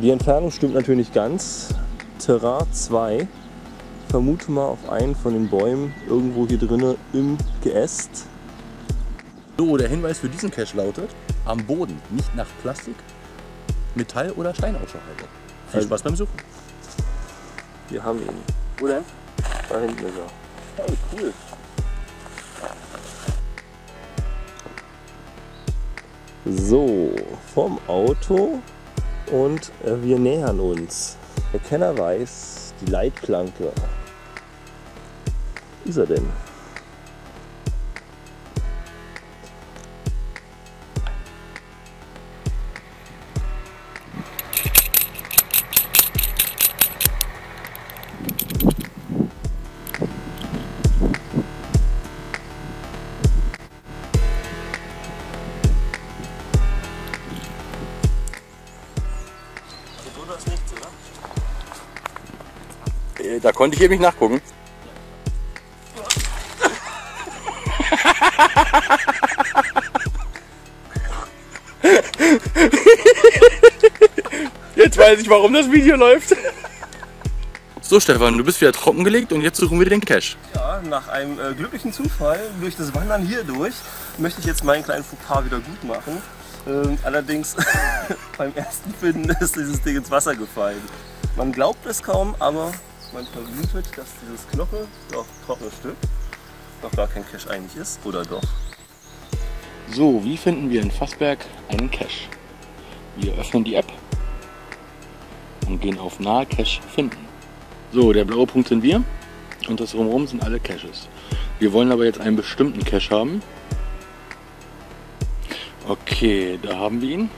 Die Entfernung stimmt natürlich nicht ganz. Terrain 2. Ich vermute mal auf einen von den Bäumen irgendwo hier drinnen im Geäst. So, der Hinweis für diesen Cache lautet: Am Boden nicht nach Plastik, Metall oder Stein Ausschau halten. Viel Spaß beim Suchen. Wir haben ihn. Oder? Da hinten ist er. Oh, cool. So, vom Auto und wir nähern uns. Der Kenner weiß, die Leitplanke. Wo ist er denn? Da konnte ich eben nicht nachgucken. Jetzt weiß ich, warum das Video läuft. So Stefan, du bist wieder trockengelegt und jetzt suchen wir den Cache. Ja, nach einem glücklichen Zufall durch das Wandern hier durch möchte ich jetzt meinen kleinen Fauxpas wieder gut machen. Allerdings beim ersten Finden ist dieses Ding ins Wasser gefallen. Man glaubt es kaum, aber man vermutet, dass dieses Knochen, doch trockene Stück, noch gar kein Cache eigentlich ist, oder doch? So, wie finden wir in Fassberg einen Cache? Wir öffnen die App und gehen auf Nahe Cache finden. So, der blaue Punkt sind wir und das Drumherum sind alle Caches. Wir wollen aber jetzt einen bestimmten Cache haben. Okay, da haben wir ihn.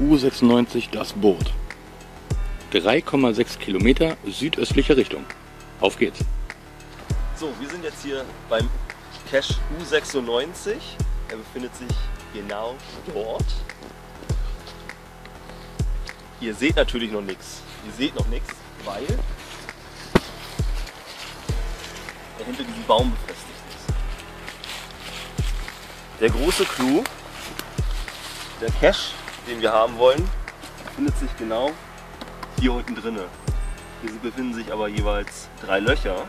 U96 das Boot. 3,6 Kilometer südöstliche Richtung. Auf geht's! So, wir sind jetzt hier beim Cache U96. Er befindet sich genau dort. Ihr seht natürlich noch nichts. Ihr seht noch nichts, weil er hinter diesem Baum befestigt ist. Der große Clou, der Cache, den wir haben wollen, befindet sich genau hier unten drinne. Hier befinden sich aber jeweils 3 Löcher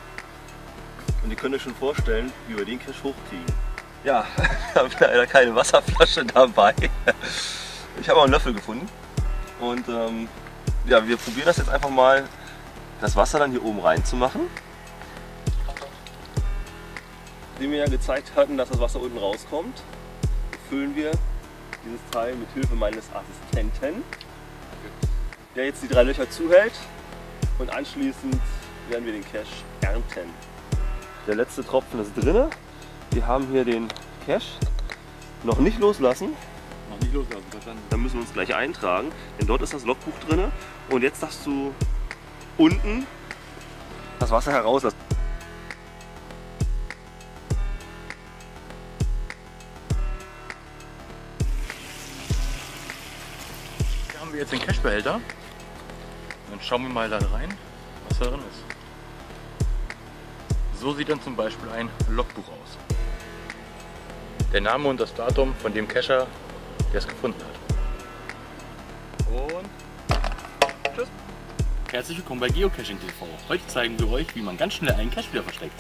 und ihr könnt euch schon vorstellen, wie wir den Cache hochkriegen. Ja, ich habe leider keine Wasserflasche dabei. Ich habe auch einen Löffel gefunden und ja, wir probieren das jetzt einfach mal, das Wasser dann hier oben reinzumachen. Wie wir ja gezeigt hatten, dass das Wasser unten rauskommt, füllen wir dieses Teil mit Hilfe meines Assistenten, der jetzt die 3 Löcher zuhält, und anschließend werden wir den Cache ernten. Der letzte Tropfen ist drinne. Wir haben hier den Cache noch nicht loslassen. Noch nicht loslassen, verstanden. Da müssen wir uns gleich eintragen, denn dort ist das Logbuch drinne. Und jetzt darfst du unten das Wasser herauslassen. Hier haben wir jetzt den Cache-Behälter. Dann schauen wir mal da rein, was da drin ist. So sieht dann zum Beispiel ein Logbuch aus. Der Name und das Datum von dem Cacher, der es gefunden hat. Und tschüss! Herzlich willkommen bei Geocaching TV. Heute zeigen wir euch, wie man ganz schnell einen Cache wieder versteckt.